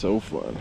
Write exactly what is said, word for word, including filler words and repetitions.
so fun.